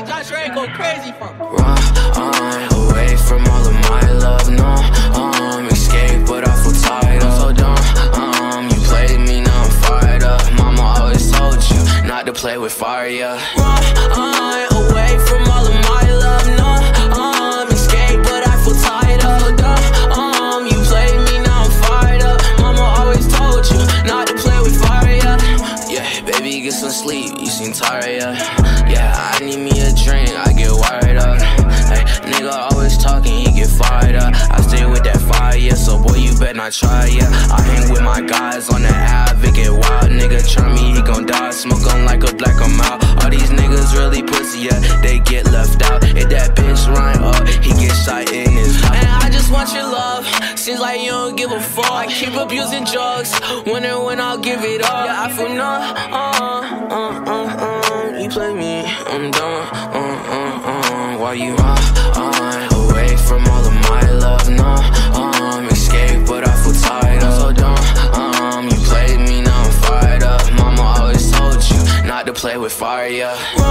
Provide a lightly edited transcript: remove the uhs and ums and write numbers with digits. Ray, Josh Ray go crazy for me. Run away from all of my love, no, escape but I feel tired, I'm so dumb, you played me, now I'm fired up. Mama always told you not to play with fire, yeah. Run away from all of my love, no, escape but I feel tired, I'm so dumb, you played me, now I'm fired up. Mama always told you not to play with fire, yeah. Yeah, baby, get some sleep, you seem tired, yeah. Yeah, I need me a drink, I get wired up. Hey, nigga always talking, he get fired up. I stay with that fire, yeah, so boy, you better not try, yeah. I hang with my guys on the Ave, it get wild. Nigga try me, he gon' die, smoke on like a black, I'm out. All these niggas really pussy, yeah, they get left out. If that bitch run up, he get shot in his house. And I just want your love, seems like you don't give a fuck. I keep abusing drugs, wondering when I'll give it up. Yeah, I feel numb, you play me, I'm done, while you away from all of my love, no, escape, but I feel tired, I'm so dumb, you played me, now I'm fired up. Mama always told you not to play with fire, yeah.